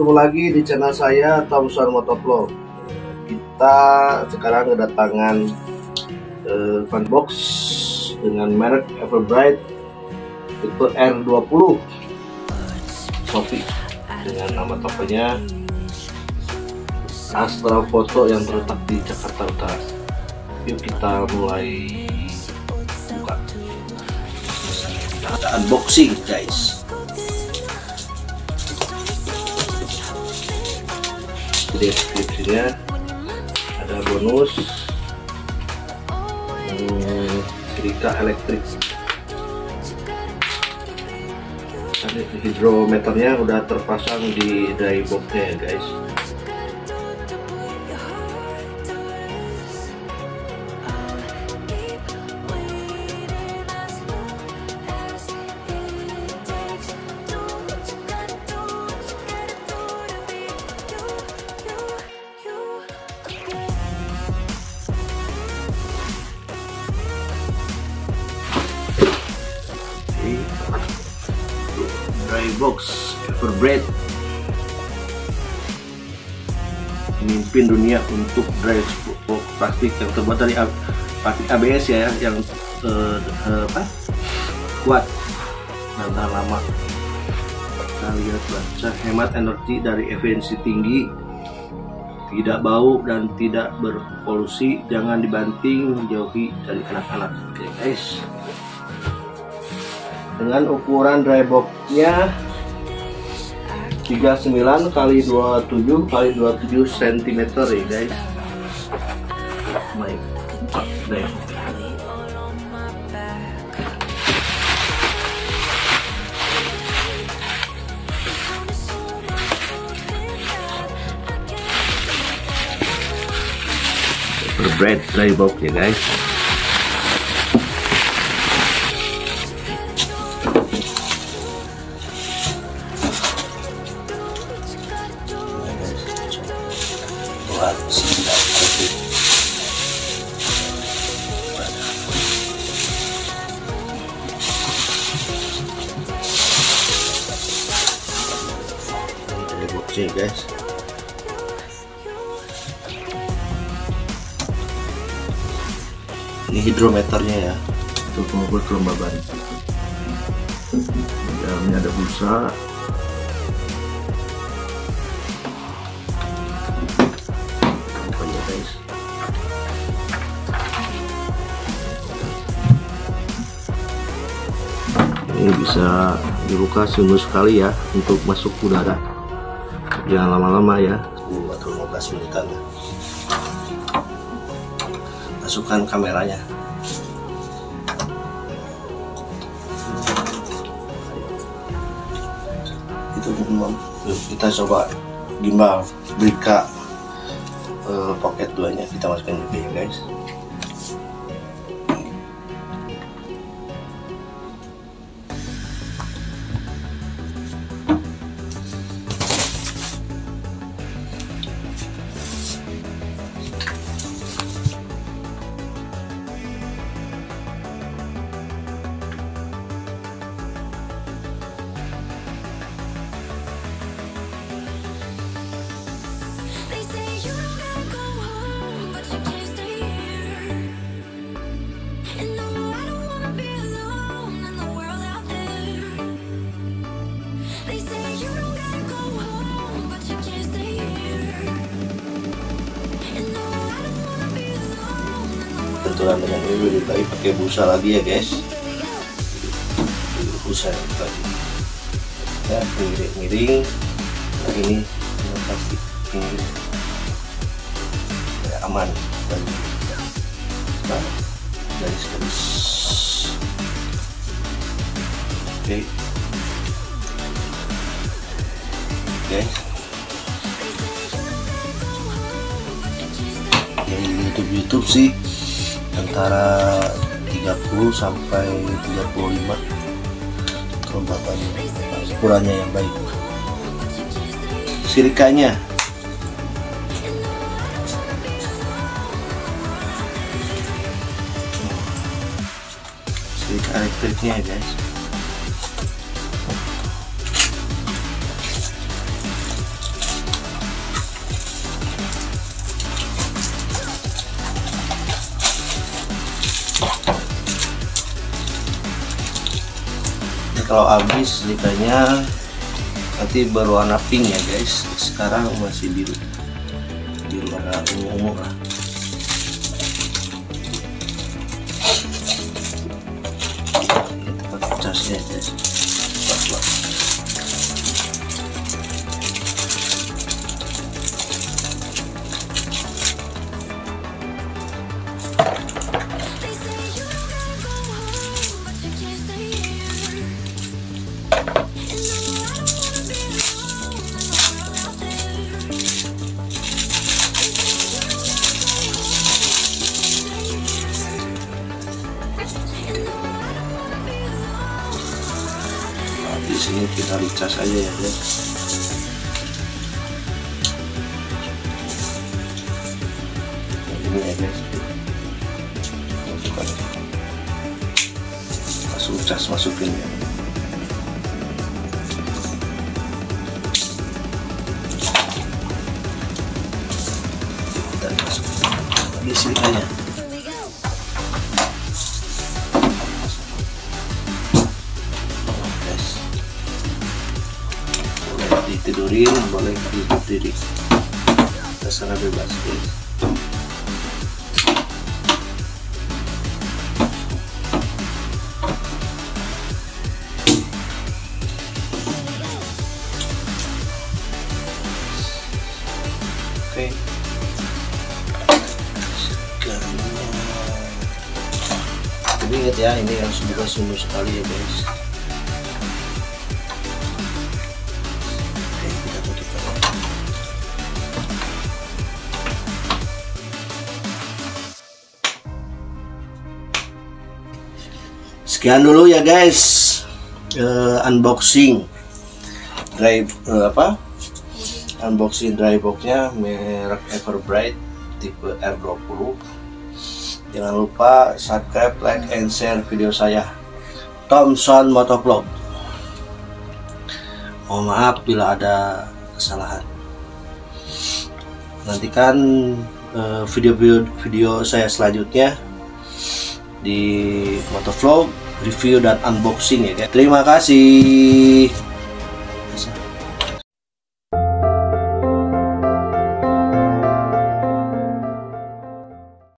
bertemu lagi di channel saya Tomsoar Motoplus. Kita sekarang kedatangan fanbox dengan merek Everbrait tipe R20 Shopee dengan nama tokonya Astra Foto yang terletak di Jakarta Utara. Yuk kita mulai buka. Ada unboxing guys. Deskripsinya ada bonus cerita elektrik, ada hidrometernya udah terpasang di dryboxnya ya guys. Drybox Everbrait memimpin dunia untuk drybox plastik yang terbuat dari plastik ABS ya, yang kuat dan tahan lama. Kita lihat baca hemat energi dari efisiensi tinggi, tidak bau dan tidak berpolusi, jangan dibanting, jauhi dari anak-anak. Oke guys. Dengan ukuran dryboxnya 39 x 27 x 27 cm ya guys. Baik, buka drybox. Everbrait drybox ya guys. Oke guys, ini hidrometernya ya, untuk mengukur kelembaban. Dalamnya ada pulsa. Ini bisa dibuka sungguh sekali ya untuk masuk udara. Jangan lama-lama ya, 10 atau 15 menitan. Masukkan kameranya. Itu kita coba gimbal Brika pocket 2-nya kita masukkan juga ya guys. Tentuan dengan ini lebih baik pakai busa lagi ya guys, busa yang tadi ya, miring-miring. Nah ini plastik miring ya, aman bagi kita. Nah, garis-garis oke guys. YouTube sih antara 30 sampai 35 kelembapan ukurannya yang baik. Sirikanya sirika elektriknya ya guys. Ini kalau habis litanya nanti berwarna pink ya guys. Sekarang masih biru, biru warna ungu lah. Kita pecahnya aja. Di sini kita ricas aja ya guys. Ini ya guys, masukkan, langsung cas masukin ya. Dan masukin di sini aja. Ditidurin, boleh ditidurin, terserah bebas guys. Oke, sekarang tapi ingat ya, ini harus buka sumber sekali ya guys. Sekian dulu ya guys, unboxing Dryboxnya merek Everbright tipe R20. Jangan lupa subscribe, like, and share video saya, Tomsoar Motoplus. Mohon maaf bila ada kesalahan. Nantikan video-video saya selanjutnya di motovlog, review dan unboxing ya guys. Terima kasih.